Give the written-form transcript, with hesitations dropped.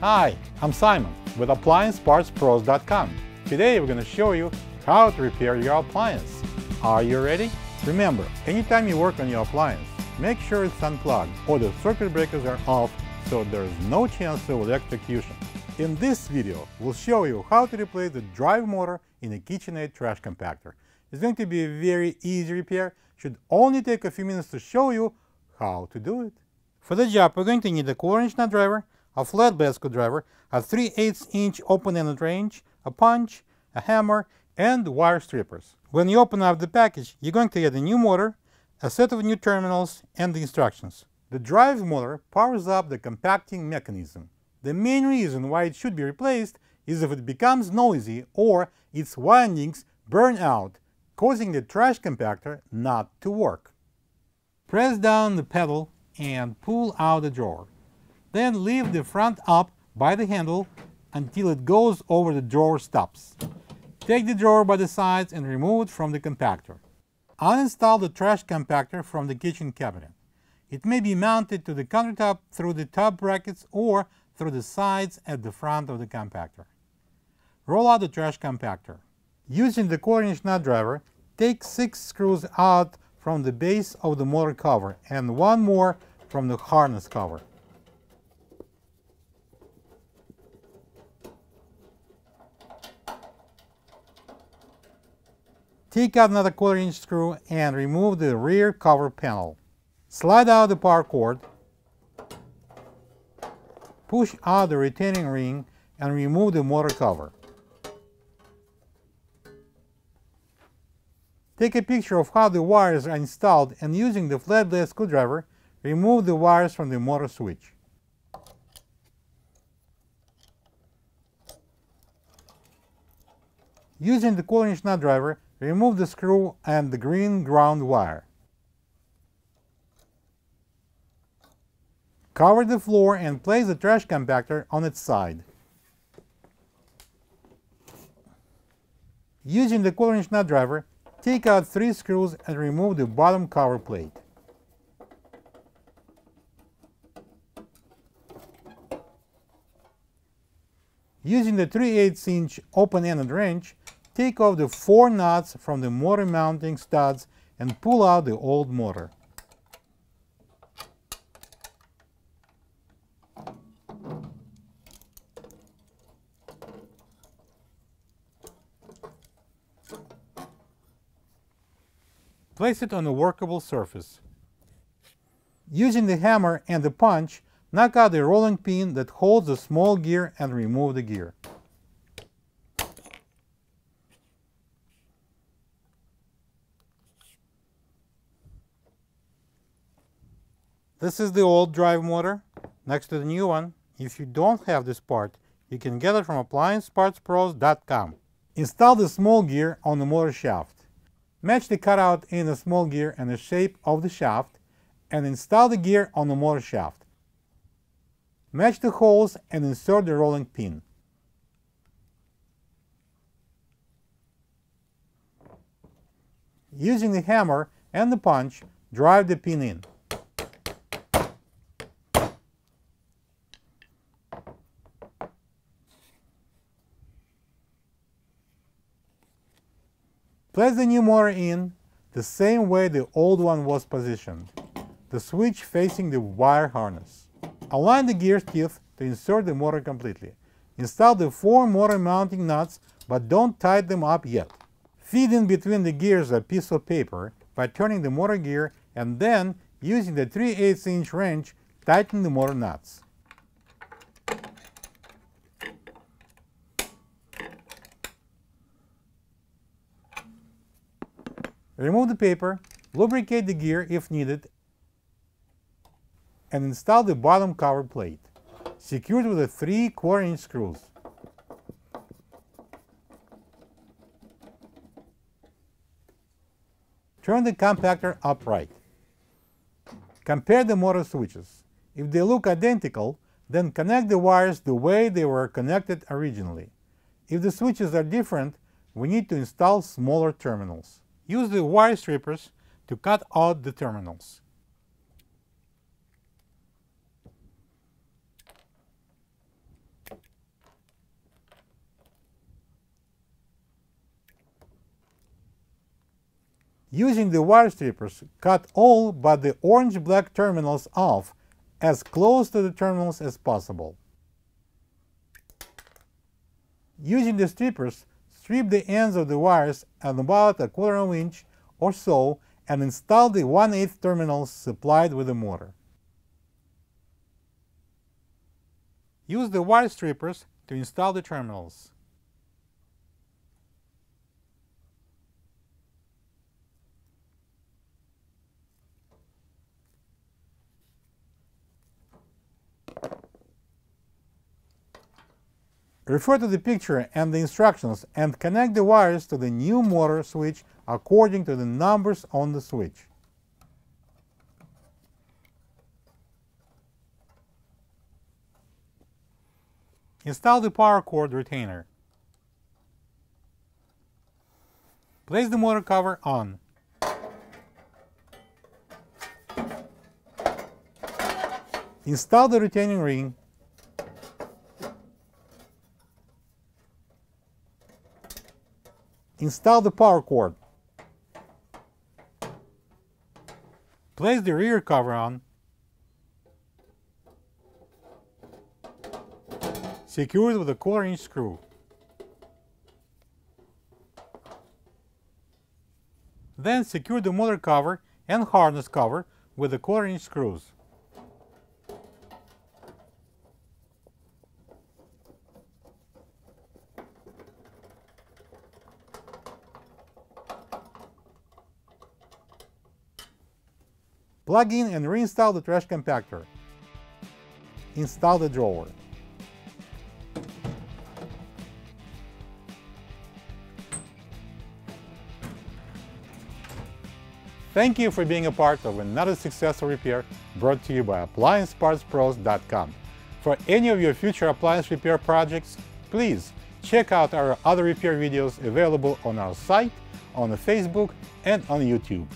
Hi, I'm Simon with AppliancePartsPros.com. Today we're going to show you how to repair your appliance. Are you ready? Remember, anytime you work on your appliance, make sure it's unplugged or the circuit breakers are off so there's no chance of electrocution. In this video, we'll show you how to replace the drive motor in a KitchenAid trash compactor. It's going to be a very easy repair. Should only take a few minutes to show you how to do it. For the job, we're going to need a 1/4-inch nut driver, a flatbed screwdriver, a 3/8-inch open-ended wrench, a punch, a hammer, and wire strippers. When you open up the package, you're going to get a new motor, a set of new terminals, and the instructions. The drive motor powers up the compacting mechanism. The main reason why it should be replaced is if it becomes noisy or its windings burn out, causing the trash compactor not to work. Press down the pedal and pull out the drawer. Then leave the front up by the handle until it goes over the drawer stops. Take the drawer by the sides and remove it from the compactor. Uninstall the trash compactor from the kitchen cabinet. It may be mounted to the countertop through the top brackets or through the sides at the front of the compactor. Roll out the trash compactor. Using the 1/4-inch nut driver, take 6 screws out from the base of the motor cover and 1 more from the harness cover. Take out another 1/4-inch screw and remove the rear cover panel. Slide out the power cord, push out the retaining ring and remove the motor cover. Take a picture of how the wires are installed and using the flatblade screwdriver, remove the wires from the motor switch. Using the 1/4-inch nut driver, remove the screw and the green ground wire. Cover the floor and place the trash compactor on its side. Using the 1/4-inch nut driver, take out 3 screws and remove the bottom cover plate. Using the 3/8-inch open-ended wrench, take off the 4 nuts from the motor mounting studs and pull out the old motor. Place it on a workable surface. Using the hammer and the punch, knock out the rolling pin that holds the small gear and remove the gear. This is the old drive motor next to the new one. If you don't have this part, you can get it from AppliancePartsPros.com. Install the small gear on the motor shaft. Match the cutout in the small gear and the shape of the shaft, and install the gear on the motor shaft. Match the holes and insert the rolling pin. Using the hammer and the punch, drive the pin in. Place the new motor in the same way the old one was positioned, the switch facing the wire harness. Align the gear teeth to insert the motor completely. Install the 4 motor mounting nuts, but don't tie them up yet. Feed in between the gears a piece of paper by turning the motor gear and then, using the 3/8-inch wrench, tighten the motor nuts. Remove the paper, lubricate the gear if needed, and install the bottom cover plate. Secure it with the 3/4-inch screws. Turn the compactor upright. Compare the motor switches. If they look identical, then connect the wires the way they were connected originally. If the switches are different, we need to install smaller terminals. Use the wire strippers to cut out the terminals. Using the wire strippers, cut all but the orange-black terminals off as close to the terminals as possible. Using the strippers, strip the ends of the wires at about 1/4 inch or so and install the 1/8 terminals supplied with the motor. Use the wire strippers to install the terminals. Refer to the picture and the instructions and connect the wires to the new motor switch according to the numbers on the switch. Install the power cord retainer. Place the motor cover on. Install the retaining ring. Install the power cord. Place the rear cover on. Secure it with a 1/4 inch screw. Then secure the motor cover and harness cover with the 1/4 inch screws. Plug in and reinstall the trash compactor. Install the drawer. Thank you for being a part of another successful repair brought to you by AppliancePartsPros.com. For any of your future appliance repair projects, please check out our other repair videos available on our site, on Facebook, and on YouTube.